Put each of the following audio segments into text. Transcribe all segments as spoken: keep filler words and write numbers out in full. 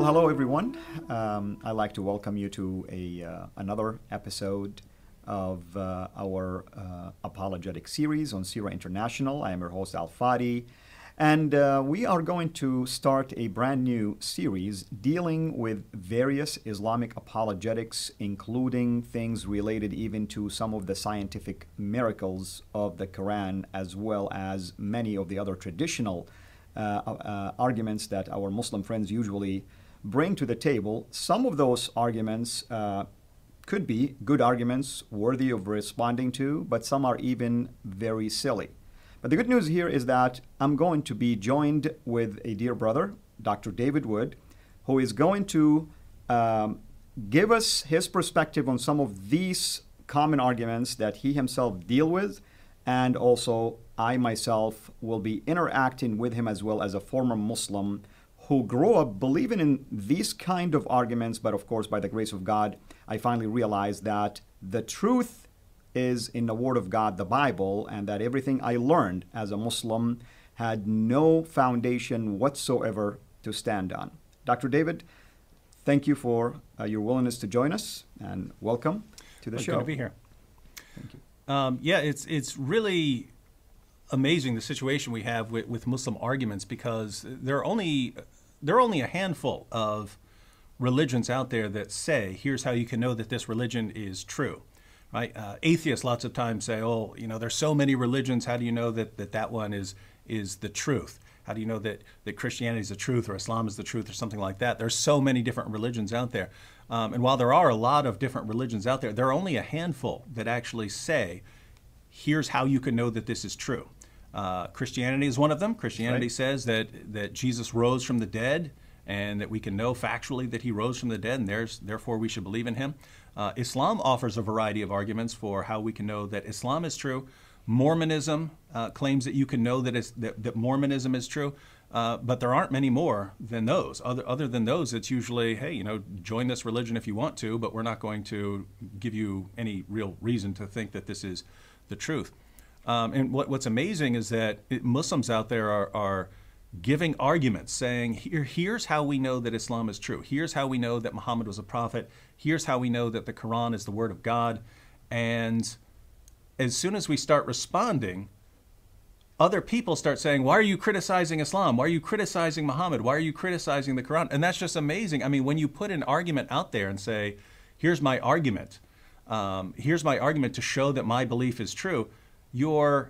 Well, hello everyone. Um, I'd like to welcome you to a uh, another episode of uh, our uh, apologetic series on CIRA International. I am your host, Al-Fadi, and uh, we are going to start a brand new series dealing with various Islamic apologetics, including things related even to some of the scientific miracles of the Quran, as well as many of the other traditional Uh, uh, arguments that our Muslim friends usually bring to the table. Some of those arguments uh, could be good arguments worthy of responding to, but some are even very silly. But the good news here is that I'm going to be joined with a dear brother, Doctor David Wood, who is going to um, give us his perspective on some of these common arguments that he himself deals with, and also I myself will be interacting with him as well as a former Muslim who grew up believing in these kind of arguments. But of course, by the grace of God, I finally realized that the truth is in the Word of God, the Bible, and that everything I learned as a Muslim had no foundation whatsoever to stand on. Doctor David, thank you for uh, your willingness to join us, and welcome to the well, show. Good to be here. Thank you. Um, yeah, it's, it's really amazing the situation we have with, with Muslim arguments, because there are only there are only a handful of religions out there that say, here's how you can know that this religion is true, right? Uh, atheists lots of times say, oh, you know, there's so many religions. How do you know that that, that one is is the truth? How do you know that, that Christianity is the truth, or Islam is the truth, or something like that? There's so many different religions out there. Um, and while there are a lot of different religions out there, there are only a handful that actually say, here's how you can know that this is true. Uh, Christianity is one of them. Christianity right. says that, that Jesus rose from the dead, and that we can know factually that he rose from the dead, and there's, therefore we should believe in him. Uh, Islam offers a variety of arguments for how we can know that Islam is true. Mormonism uh, claims that you can know that, it's, that, that Mormonism is true, uh, but there aren't many more than those. Other, other than those, it's usually, hey, you know, join this religion if you want to, but we're not going to give you any real reason to think that this is the truth. Um, and what, what's amazing is that it, Muslims out there are, are giving arguments saying, Here, here's how we know that Islam is true. Here's how we know that Muhammad was a prophet. Here's how we know that the Quran is the word of God. And as soon as we start responding, other people start saying, why are you criticizing Islam? Why are you criticizing Muhammad? Why are you criticizing the Quran? And that's just amazing. I mean, when you put an argument out there and say, here's my argument, um, here's my argument to show that my belief is true, you're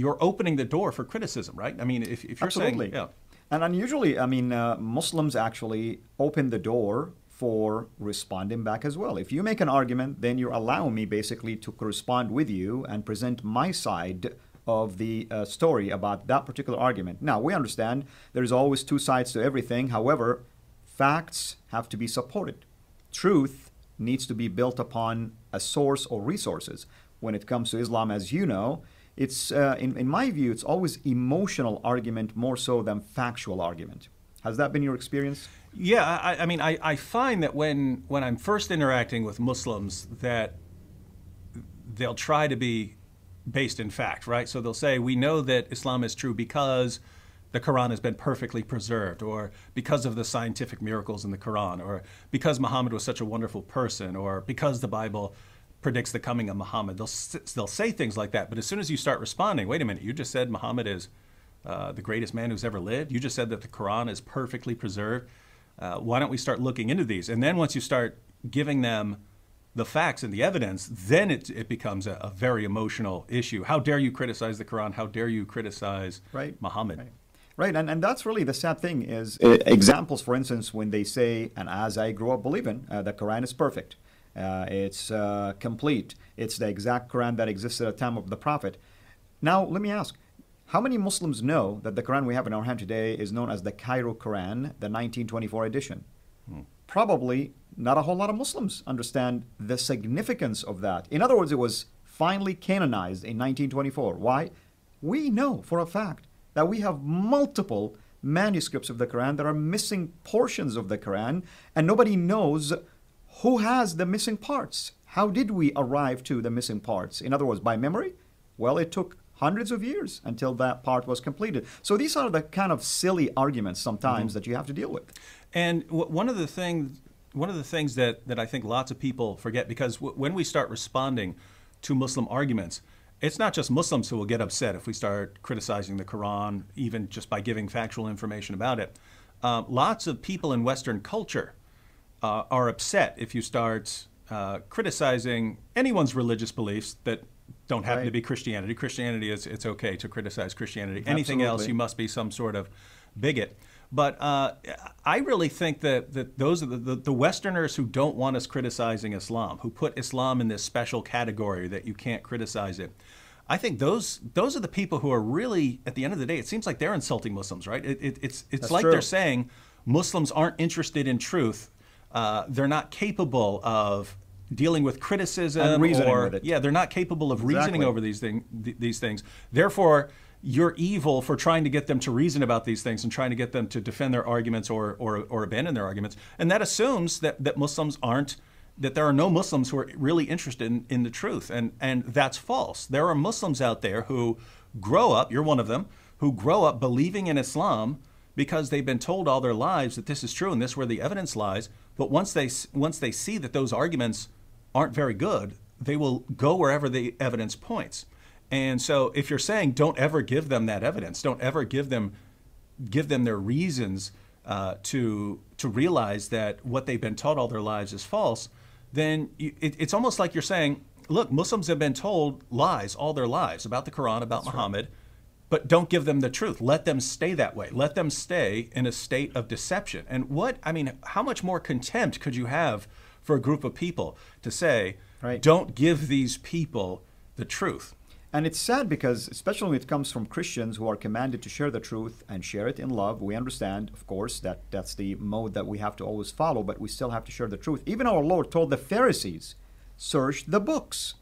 you're opening the door for criticism, right? I mean, if, if you're Absolutely. saying, yeah. And unusually, I mean, uh, Muslims actually open the door for responding back as well. If you make an argument, then you're allowing me basically to correspond with you and present my side of the uh, story about that particular argument. Now, we understand there's always two sides to everything. However, facts have to be supported. Truth needs to be built upon a source or resources. When it comes to Islam, as you know, it's uh, in, in my view, it's always emotional argument more so than factual argument. Has that been your experience? Yeah, I, I mean, I, I find that when when I'm first interacting with Muslims, that they'll try to be based in fact, right? So they'll say, we know that Islam is true because the Quran has been perfectly preserved, or because of the scientific miracles in the Quran, or because Muhammad was such a wonderful person, or because the Bible predicts the coming of Muhammad. They'll, they'll say things like that, but as soon as you start responding, wait a minute, you just said Muhammad is uh, the greatest man who's ever lived. You just said that the Quran is perfectly preserved. Uh, why don't we start looking into these? And then once you start giving them the facts and the evidence, then it, it becomes a, a very emotional issue. How dare you criticize the Quran? How dare you criticize right. Muhammad? Right. Right, and, and that's really the sad thing is uh, examples, for instance, when they say, and as I grew up believing, uh, the Quran is perfect. Uh, it's uh, complete. It's the exact Quran that existed at the time of the Prophet. Now, let me ask, how many Muslims know that the Quran we have in our hand today is known as the Cairo Quran, the nineteen twenty-four edition? Hmm. Probably not a whole lot of Muslims understand the significance of that. In other words, it was finally canonized in nineteen twenty-four. Why? We know for a fact that we have multiple manuscripts of the Quran that are missing portions of the Quran, and nobody knows who has the missing parts. How did we arrive to the missing parts? In other words, by memory? Well, it took hundreds of years until that part was completed. So these are the kind of silly arguments sometimes mm-hmm. that you have to deal with. And w one of the things, one of the things that, that I think lots of people forget, because w when we start responding to Muslim arguments, it's not just Muslims who will get upset if we start criticizing the Quran, even just by giving factual information about it. Uh, lots of people in Western culture uh, are upset if you start uh, criticizing anyone's religious beliefs that don't happen right. to be Christianity. Christianity is, it's okay to criticize Christianity. Anything Absolutely. Else, you must be some sort of bigot. But uh, I really think that, that those are the, the, the Westerners who don't want us criticizing Islam, who put Islam in this special category that you can't criticize it. I think those those are the people who are really, at the end of the day, it seems like they're insulting Muslims, right? It, it, it's it's That's like true. They're saying Muslims aren't interested in truth. Uh, they're not capable of dealing with criticism. And reasoning or, with it. Yeah, they're not capable of exactly. reasoning over these, thing, th these things. Therefore, you're evil for trying to get them to reason about these things and trying to get them to defend their arguments or, or, or abandon their arguments. And that assumes that, that Muslims aren't, that there are no Muslims who are really interested in, in the truth. And, and that's false. There are Muslims out there who grow up, you're one of them, who grow up believing in Islam because they've been told all their lives that this is true and this is where the evidence lies. But once they, once they see that those arguments aren't very good, they will go wherever the evidence points. And so if you're saying don't ever give them that evidence, don't ever give them give them their reasons uh, to to realize that what they've been taught all their lives is false, then you, it, it's almost like you're saying, look, Muslims have been told lies all their lives about the Quran, about That's Muhammad, right. but don't give them the truth. Let them stay that way. Let them stay in a state of deception. And what, I mean, how much more contempt could you have for a group of people to say, right. don't give these people the truth? And it's sad because, especially when it comes from Christians who are commanded to share the truth and share it in love, we understand, of course, that that's the mode that we have to always follow, but we still have to share the truth. Even our Lord told the Pharisees, search the books.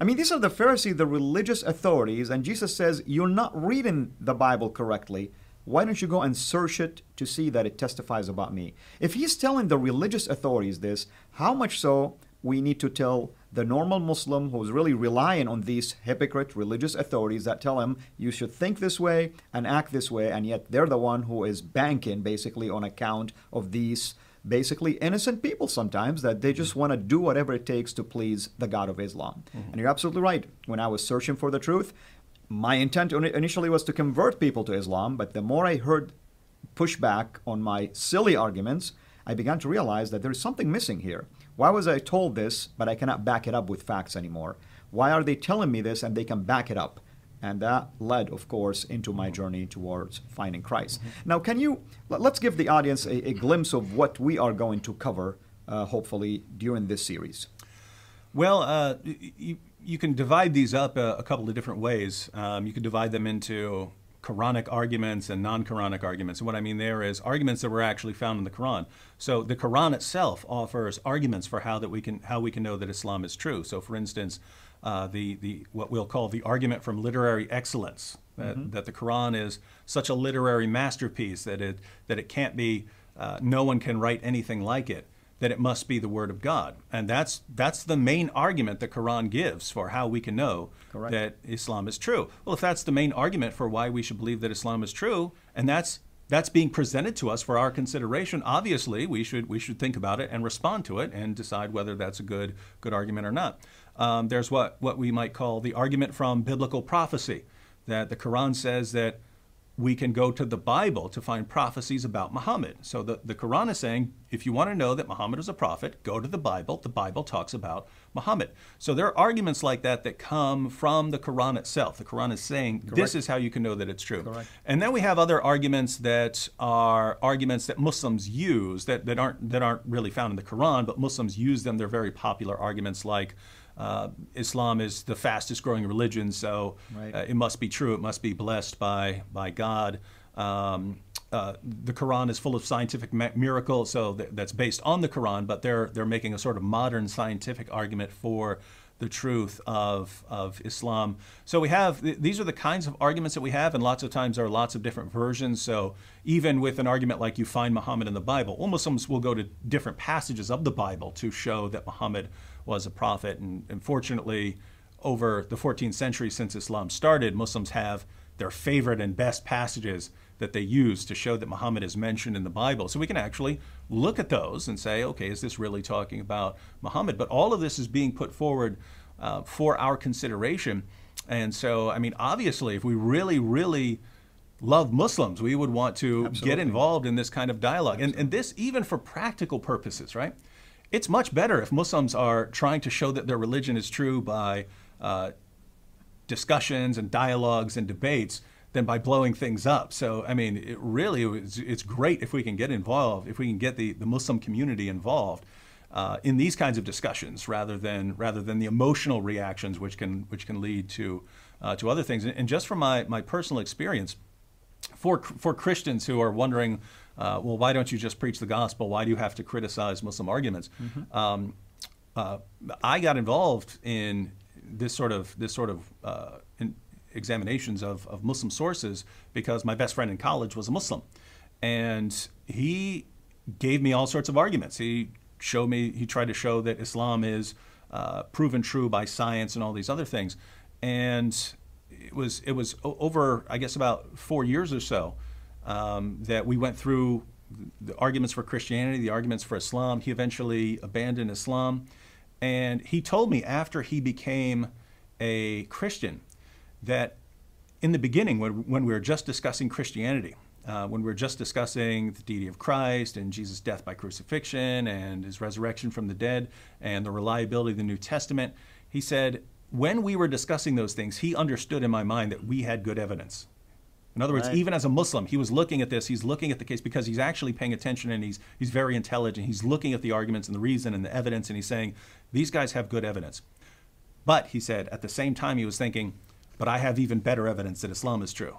I mean, these are the Pharisees, the religious authorities, and Jesus says, you're not reading the Bible correctly. Why don't you go and search it to see that it testifies about me? If he's telling the religious authorities this, how much so we need to tell the normal Muslim who's really relying on these hypocrite religious authorities that tell him you should think this way and act this way, and yet they're the one who is banking basically on account of these basically innocent people sometimes that they just want to do whatever it takes to please the God of Islam. Mm-hmm. And you're absolutely right. When I was searching for the truth, my intent initially was to convert people to Islam, but the more I heard pushback on my silly arguments, I began to realize that there is something missing here. Why was I told this, but I cannot back it up with facts anymore? Why are they telling me this and they can back it up? And that led, of course, into my journey towards finding Christ. Mm-hmm. Now, can you, let's give the audience a, a glimpse of what we are going to cover, uh, hopefully, during this series. Well, uh, you, you can divide these up a, a couple of different ways. Um, you can divide them into Quranic arguments and non-Quranic arguments. And what I mean there is arguments that were actually found in the Quran. So the Quran itself offers arguments for how that we can how we can know that Islam is true. So for instance, uh, the the what we'll call the argument from literary excellence, that, mm-hmm. that the Quran is such a literary masterpiece that it that it can't be uh, no one can write anything like it, that it must be the word of God. And that's that's the main argument the Quran gives for how we can know Correct. That Islam is true. Well, if that's the main argument for why we should believe that Islam is true, and that's that's being presented to us for our consideration, obviously we should we should think about it and respond to it and decide whether that's a good good argument or not. Um, there's what what we might call the argument from biblical prophecy, that the Quran says that we can go to the Bible to find prophecies about Muhammad. So the, the Quran is saying, if you want to know that Muhammad is a prophet, go to the Bible. The Bible talks about Muhammad. So there are arguments like that that come from the Quran itself. The Quran is saying, Correct. This is how you can know that it's true. Correct. And then we have other arguments that are arguments that Muslims use that, that, aren't, that aren't really found in the Quran, but Muslims use them. They're very popular arguments like, Uh, Islam is the fastest growing religion, so right. uh, it must be true, it must be blessed by, by God. Um, uh, the Quran is full of scientific miracles, so th that's based on the Quran, but they're, they're making a sort of modern scientific argument for the truth of, of Islam. So we have, th these are the kinds of arguments that we have, and lots of times there are lots of different versions. So even with an argument like you find Muhammad in the Bible, well, Muslims will go to different passages of the Bible to show that Muhammad was a prophet, and unfortunately, over the fourteenth century since Islam started, Muslims have their favorite and best passages that they use to show that Muhammad is mentioned in the Bible. So we can actually look at those and say, okay, is this really talking about Muhammad? But all of this is being put forward uh, for our consideration. And so, I mean, obviously, if we really, really love Muslims, we would want to Absolutely. Get involved in this kind of dialogue. And, and this, even for practical purposes, right? It's much better if Muslims are trying to show that their religion is true by uh, discussions and dialogues and debates than by blowing things up. So, I mean, it really, it's, it's great if we can get involved, if we can get the, the Muslim community involved uh, in these kinds of discussions, rather than rather than the emotional reactions which can which can lead to uh, to other things. And, and just from my my personal experience, for for Christians who are wondering, uh, well, why don't you just preach the gospel? Why do you have to criticize Muslim arguments? Mm-hmm. um, uh, I got involved in this sort of this sort of uh, in, examinations of, of Muslim sources because my best friend in college was a Muslim, and he gave me all sorts of arguments. He showed me, he tried to show that Islam is uh, proven true by science and all these other things. And it was it was over, I guess, about four years or so um, that we went through the arguments for Christianity, the arguments for Islam. He eventually abandoned Islam, and he told me after he became a Christian that in the beginning, when, when we were just discussing Christianity, uh, when we were just discussing the deity of Christ and Jesus' death by crucifixion and his resurrection from the dead and the reliability of the New Testament, he said, when we were discussing those things, he understood in my mind that we had good evidence. In other words, right. even as a Muslim, he was looking at this, he's looking at the case because he's actually paying attention, and he's, he's very intelligent. He's looking at the arguments and the reason and the evidence, and he's saying, these guys have good evidence. But, he said, at the same time, he was thinking, but I have even better evidence that Islam is true.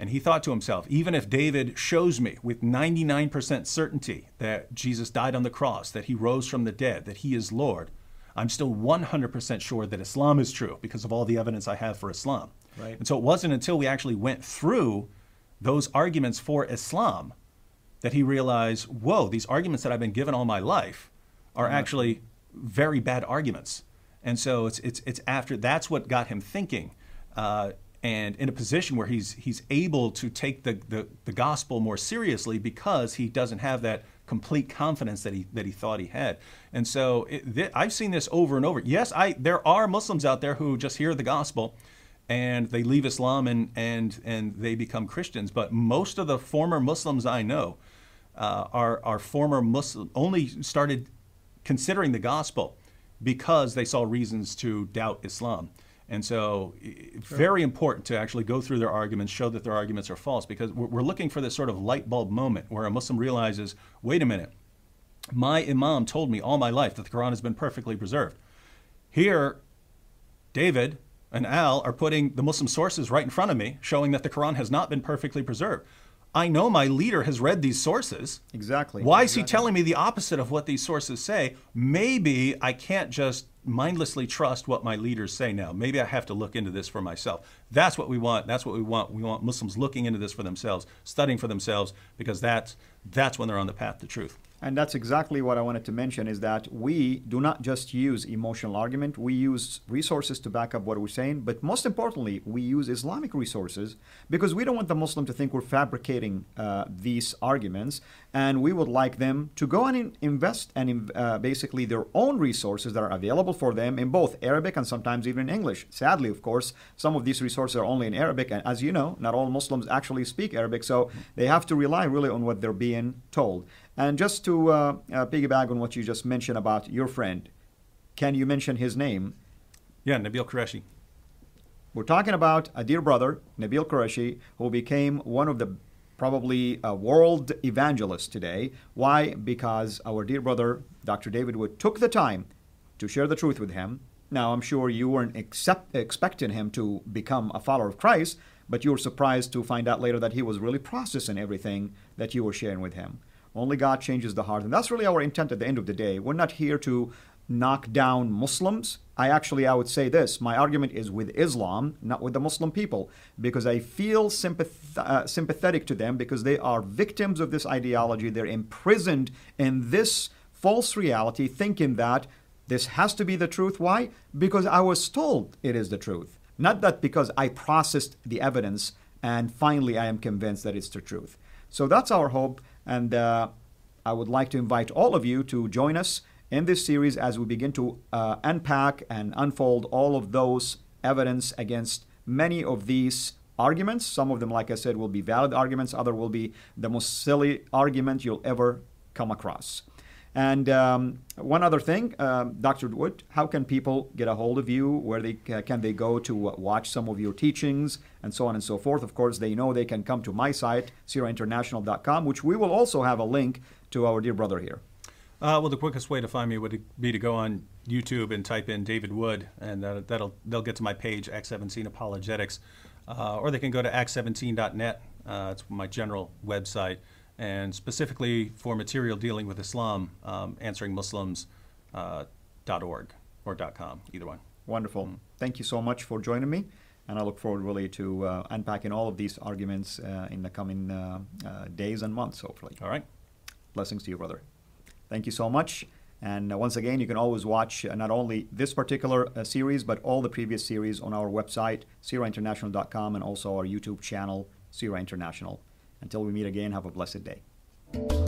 And he thought to himself, even if David shows me with ninety-nine percent certainty that Jesus died on the cross, that he rose from the dead, that he is Lord, I'm still one hundred percent sure that Islam is true because of all the evidence I have for Islam. Right. And so it wasn't until we actually went through those arguments for Islam that he realized, whoa, these arguments that I've been given all my life are mm-hmm. actually very bad arguments. And so it's, it's, it's after, that's what got him thinking. Uh, and in a position where he's he's able to take the, the, the gospel more seriously because he doesn't have that complete confidence that he that he thought he had. And so it, th I've seen this over and over. Yes, I there are Muslims out there who just hear the gospel and they leave Islam and, and, and they become Christians. But most of the former Muslims I know uh, are, are former Muslims, only started considering the gospel because they saw reasons to doubt Islam. And so it's sure. very important to actually go through their arguments, show that their arguments are false, because we're looking for this sort of light bulb moment where a Muslim realizes, wait a minute, my imam told me all my life that the Quran has been perfectly preserved. Here, David and Al are putting the Muslim sources right in front of me, showing that the Quran has not been perfectly preserved. I know my leader has read these sources. Exactly. Why is exactly. he telling me the opposite of what these sources say? Maybe I can't just mindlessly trust what my leaders say now. Maybe I have to look into this for myself. That's what we want. That's what we want. We want Muslims looking into this for themselves, studying for themselves, because that's, that's when they're on the path to truth. And that's exactly what I wanted to mention, is that we do not just use emotional argument. We use resources to back up what we're saying. But most importantly, we use Islamic resources because we don't want the Muslim to think we're fabricating uh, these arguments. And we would like them to go and in invest and uh, basically their own resources that are available for them in both Arabic and sometimes even in English. Sadly, of course, some of these resources are only in Arabic. And as you know, not all Muslims actually speak Arabic. So they have to rely really on what they're being told. And just to uh, uh, piggyback on what you just mentioned about your friend, can you mention his name? Yeah, Nabil Qureshi. We're talking about a dear brother, Nabil Qureshi, who became one of the probably uh, world evangelists today. Why? Because our dear brother, Doctor David Wood, took the time to share the truth with him. Now, I'm sure you weren't accept expecting him to become a follower of Christ, but you were surprised to find out later that he was really processing everything that you were sharing with him. Only God changes the heart. And that's really our intent at the end of the day. We're not here to knock down Muslims. I actually, I would say this. My argument is with Islam, not with the Muslim people, because I feel sympath uh, sympathetic to them because they are victims of this ideology. They're imprisoned in this false reality, thinking that This has to be the truth. Why? Because I was told it is the truth. Not that because I processed the evidence and finally I am convinced that it's the truth. So that's our hope. And uh, I would like to invite all of you to join us in this series as we begin to uh, unpack and unfold all of those evidence against many of these arguments. Some of them, like I said, will be valid arguments. Other will be the most silly argument you'll ever come across. And um, one other thing, uh, Doctor Wood, how can people get a hold of you? Where they uh, can they go to uh, watch some of your teachings and so on and so forth? Of course, they know they can come to my site, cira international dot com, which we will also have a link to our dear brother here. Uh, well, the quickest way to find me would be to go on YouTube and type in David Wood, and uh, that'll they'll get to my page, Act seventeen Apologetics. Uh, or they can go to act seventeen dot net. Uh, it's my general website. And specifically for material dealing with Islam, um, answering muslims dot org or .com, either one. Wonderful. Mm-hmm. Thank you so much for joining me. And I look forward really to uh, unpacking all of these arguments uh, in the coming uh, uh, days and months, hopefully. All right. Blessings to you, brother. Thank you so much. And uh, once again, you can always watch uh, not only this particular uh, series, but all the previous series on our website, cira international dot com, and also our YouTube channel, CIRA International. Until we meet again, have a blessed day.